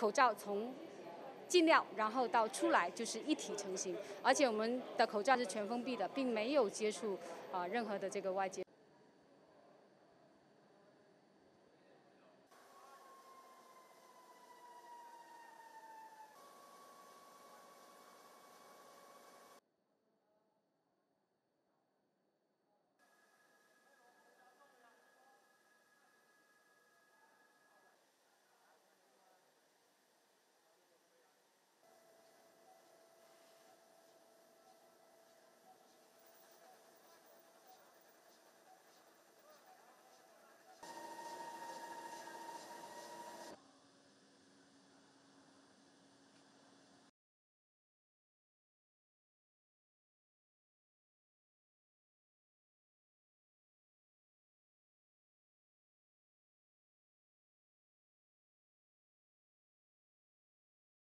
口罩从进料然后到出来就是一体成型，而且我们的口罩是全封闭的，并没有接触任何的这个外界。